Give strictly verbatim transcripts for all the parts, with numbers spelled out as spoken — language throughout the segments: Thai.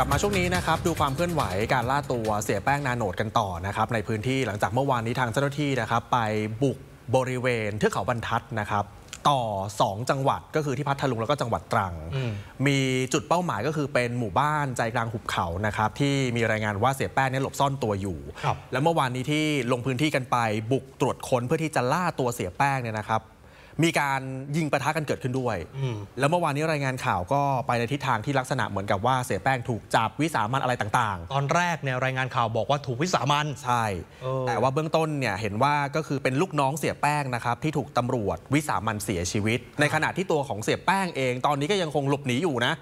กลับมาช่วงนี้นะครับดูความเคลื่อนไหวการล่าตัวเสียแป้งนาโนดกันต่อนะครับในพื้นที่หลังจากเมื่อวานนี้ทางเจ้าหน้าที่นะครับไปบุกบริเวณเทือกเขาบรรทัดนะครับต่อสองจังหวัดก็คือที่พัทลุงแล้วก็จังหวัดตรัง ม, มีจุดเป้าหมายก็คือเป็นหมู่บ้านใจกลางหุบเขานะครับที่มีรายงานว่าเสียแป้งเนี่ยหลบซ่อนตัวอยู่และเมื่อวานนี้ที่ลงพื้นที่กันไปบุกตรวจค้นเพื่อที่จะล่าตัวเสียแป้งเนี่ยนะครับมีการยิงปะทะกันเกิดขึ้นด้วยแล้วเมื่อวานนี้รายงานข่าวก็ไปในทิศทางที่ลักษณะเหมือนกับว่าเสียแป้งถูกจับวิสามันอะไรต่างๆตอนแรกเนี่ยรายงานข่าวบอกว่าถูกวิสามันใช่แต่ว่าเบื้องต้นเนี่ยเห็นว่าก็คือเป็นลูกน้องเสียแป้งนะครับที่ถูกตำรวจวิสามันเสียชีวิตในขณะที่ตัวของเสียแป้งเองตอนนี้ก็ยังคงหลบหนีอยู่นะ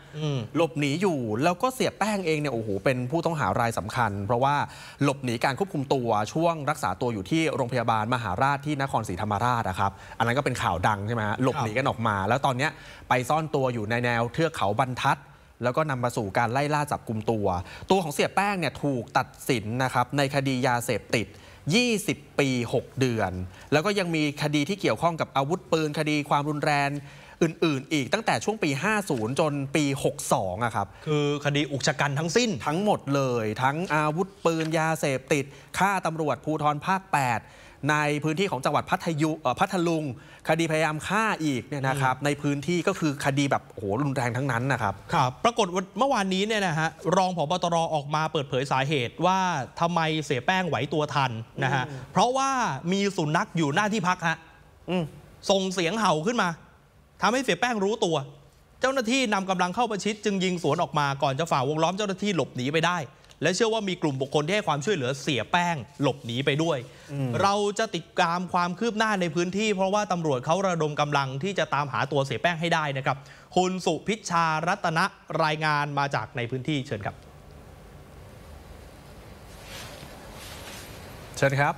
หลบหนีอยู่แล้วก็เสียแป้งเองเนี่ยโอ้โหเป็นผู้ต้องหารายสำคัญเพราะว่าหลบหนีการควบคุมตัวช่วงรักษาตัวอยู่ที่โรงพยาบาลมหาราชที่นครศรีธรรมราชนะครับอันนั้นก็เป็นข่าวดังใช่ไหมฮะหลบหนีกันออกมาแล้วตอนนี้ไปซ่อนตัวอยู่ในแนวเทือกเขาบรรทัดแล้วก็นำมาสู่การไล่ล่าจับกลุ่มตัวตัวของเสียแป้งเนี่ยถูกตัดสินนะครับในคดียาเสพติดยี่สิบปีหกเดือนแล้วก็ยังมีคดีที่เกี่ยวข้องกับอาวุธปืนคดีความรุนแรงอื่นๆอีกตั้งแต่ช่วงปีห้าสิบจนปีหกสิบสองอะครับคือคดีอุกชะกันทั้งสิ้นทั้งหมดเลยทั้งอาวุธปืนยาเสพติดฆ่าตำรวจภูธรภาคแปดในพื้นที่ของจังหวัดพัทยุพัทลุงคดีพยายามฆ่าอีกเนี่ยนะครับในพื้นที่ก็คือคดีแบบโอ้โหรุนแรงทั้งนั้นนะครับครับปรากฏเมื่อวานนี้เนี่ยนะฮะรองผบตรออกมาเปิดเผยสาเหตุว่าทำไมเสียแป้งไหวตัวทันนะฮะเพราะว่ามีสุนัขอยู่หน้าที่พักฮะส่งเสียงเห่าขึ้นมาทำให้เสียแป้งรู้ตัวเจ้าหน้าที่นำกำลังเข้าประชิดจึงยิงสวนออกมาก่อนจะฝ่าวงล้อมเจ้าหน้าที่หลบหนีไปได้และเชื่อว่ามีกลุ่มบุคคลที่ให้ความช่วยเหลือเสียแป้งหลบหนีไปด้วยเราจะติดตามความคืบหน้าในพื้นที่เพราะว่าตำรวจเขาระดมกำลังที่จะตามหาตัวเสียแป้งให้ได้นะครับคุณสุพิชชารัตนะรายงานมาจากในพื้นที่เชิญครับเชิญครับ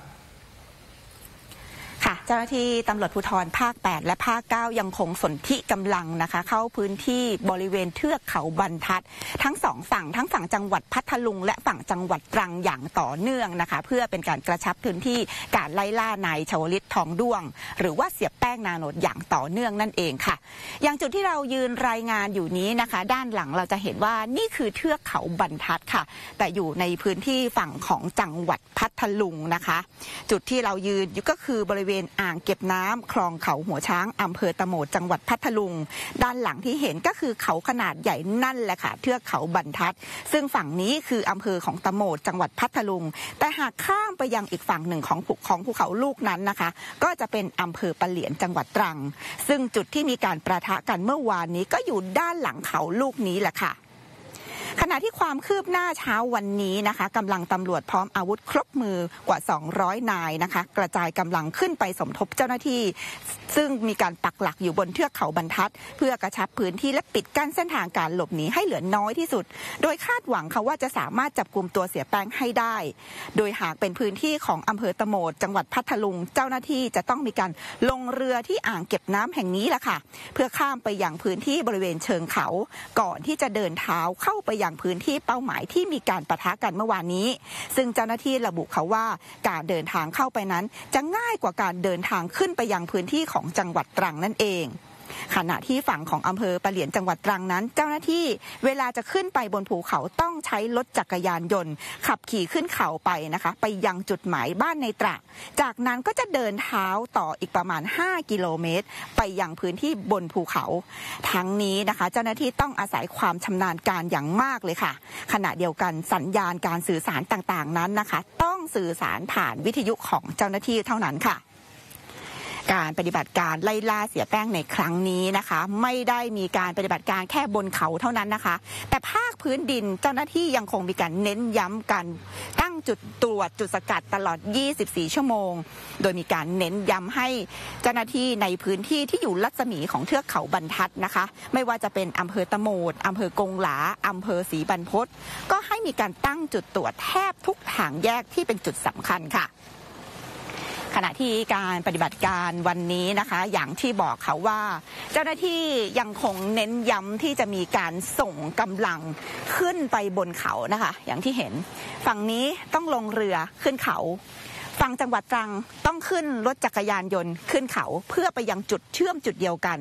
ค่ะเจ้าหน้าที่ตำรวจภูธรภาคแปดและภาคเก้ายังคงสนธิกำลังนะคะเข้าพื้นที่บริเวณเทือกเขาบรรทัดทั้งสองฝั่งทั้งฝั่งจังหวัดพัทลุงและฝั่งจังหวัดตรังอย่างต่อเนื่องนะคะเพื่อเป็นการกระชับพื้นที่การไล่ล่านายชวลิตทองด้วงหรือว่าเสียแป้งนาโนดอย่างต่อเนื่องนั่นเองค่ะอย่างจุดที่เรายืนรายงานอยู่นี้นะคะด้านหลังเราจะเห็นว่านี่คือเทือกเขาบรรทัดค่ะแต่อยู่ในพื้นที่ฝั่งของจังหวัดพัทลุงนะคะจุดที่เรายืนอยู่ก็คือบริเวณอ่างเก็บน้ำคลองเขาหัวช้างอำเภอตะโหมดจังหวัดพัทลุงด้านหลังที่เห็นก็คือเขาขนาดใหญ่นั่นแหละค่ะเทือกเขาบรรทัดซึ่งฝั่งนี้คืออำเภอของตะโหมดจังหวัดพัทลุงแต่หากข้ามไปยังอีกฝั่งหนึ่งของภูของภูเขาลูกนั้นนะคะก็จะเป็นอำเภอปะเหลียนจังหวัดตรังซึ่งจุดที่มีการประทะกันเมื่อวานนี้ก็อยู่ด้านหลังเขาลูกนี้แหละค่ะขณะที่ความคืบหน้าเช้าวันนี้นะคะกำลังตำรวจพร้อมอาวุธครบมือกว่าสองร้อยนายนะคะกระจายกำลังขึ้นไปสมทบเจ้าหน้าที่ซึ่งมีการปักหลักอยู่บนเทือกเขาบรรทัดเพื่อกระชับพื้นที่และปิดกั้นเส้นทางการหลบหนีให้เหลือน้อยที่สุดโดยคาดหวังค่ะว่าจะสามารถจับกลุ่มตัวเสียแป้งให้ได้โดยหากเป็นพื้นที่ของอำเภอตะโหมดจังหวัดพัทลุงเจ้าหน้าที่จะต้องมีการลงเรือที่อ่างเก็บน้ำแห่งนี้แหละค่ะเพื่อข้ามไปยังพื้นที่บริเวณเชิงเขาก่อนที่จะเดินเท้าเข้าไปอย่างพื้นที่เป้าหมายที่มีการปะทะกันเมื่อวานนี้ซึ่งเจ้าหน้าที่ระบุเขาว่าการเดินทางเข้าไปนั้นจะง่ายกว่าการเดินทางขึ้นไปยังพื้นที่ของจังหวัดตรังนั่นเองขณะที่ฝั่งของอำเภอปะเหลียนจังหวัดตรังนั้นเจ้าหน้าที่เวลาจะขึ้นไปบนภูเขาต้องใช้รถจักรยานยนต์ขับขี่ขึ้นเขาไปนะคะไปยังจุดหมายบ้านในตรังจากนั้นก็จะเดินเท้าต่ออีกประมาณห้ากิโลเมตรไปยังพื้นที่บนภูเขาทั้งนี้นะคะเจ้าหน้าที่ต้องอาศัยความชำนาญการอย่างมากเลยค่ะขณะเดียวกันสัญญาณการสื่อสารต่างๆนั้นนะคะต้องสื่อสารผ่านวิทยุของเจ้าหน้าที่เท่านั้นค่ะการปฏิบัติการไล่ล่าเสียแป้งในครั้งนี้นะคะไม่ได้มีการปฏิบัติการแค่บนเขาเท่านั้นนะคะแต่ภาคพื้นดินเจ้าหน้าที่ยังคงมีการเน้นย้ำกันตั้งจุดตรวจจุดสกัดตลอดยี่สิบสี่ชั่วโมงโดยมีการเน้นย้ำให้เจ้าหน้าที่ในพื้นที่ที่อยู่รัศมีของเทือกเขาบรรทัดนะคะไม่ว่าจะเป็นอำเภอตะโหมดอำเภอกงหลาอำเภอศรีบรรพตก็ให้มีการตั้งจุดตรวจแทบทุกทางแยกที่เป็นจุดสำคัญค่ะขณะที่การปฏิบัติการวันนี้นะคะอย่างที่บอกเขาว่าเจ้าหน้าที่ยังคงเน้นย้ำที่จะมีการส่งกำลังขึ้นไปบนเขานะคะอย่างที่เห็นฝั่งนี้ต้องลงเรือขึ้นเขา ฝั่งจังหวัดตรังต้องขึ้นรถจักรยานยนต์ขึ้นเขาเพื่อไปยังจุดเชื่อมจุดเดียวกัน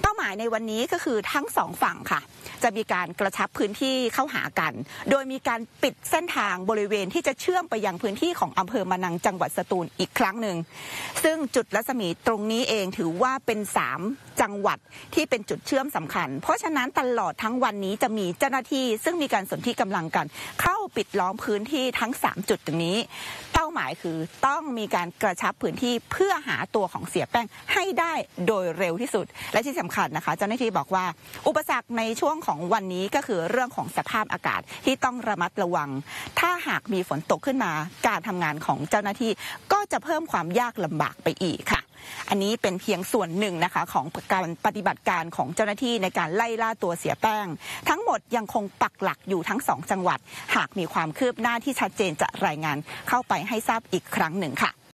เป้าหมายในวันนี้ก็คือทั้งสองฝั่งค่ะจะมีการกระชับพื้นที่เข้าหากันโดยมีการปิดเส้นทางบริเวณที่จะเชื่อมไปยังพื้นที่ของอำเภอมะนังจังหวัดสตูลอีกครั้งหนึ่งซึ่งจุดรัศมีตรงนี้เองถือว่าเป็นสามจังหวัดที่เป็นจุดเชื่อมสำคัญเพราะฉะนั้นตลอดทั้งวันนี้จะมีเจ้าหน้าที่ซึ่งมีการสนธิกำลังกันเข้าปิดล้อมพื้นที่ทั้งสามจุดตรงนี้เป้าหมายคือต้องมีการกระชับพื้นที่เพื่อหาตัวของเสียแป้งให้ได้โดยเร็วที่สุดและที่สำคัญนะคะเจ้าหน้าที่บอกว่าอุปสรรคในช่วงของวันนี้ก็คือเรื่องของสภาพอากาศที่ต้องระมัดระวังถ้าหากมีฝนตกขึ้นมาการทำงานของเจ้าหน้าที่ก็จะเพิ่มความยากลำบากไปอีกค่ะอันนี้เป็นเพียงส่วนหนึ่งนะคะของการปฏิบัติการของเจ้าหน้าที่ในการไล่ล่าตัวเสียแป้งทั้งหมดยังคงปักหลักอยู่ทั้งสองจังหวัดหากมีความคืบหน้าที่ชัดเจนจะรายงานเข้าไปให้ทราบอีกครั้งหนึ่งค่ะ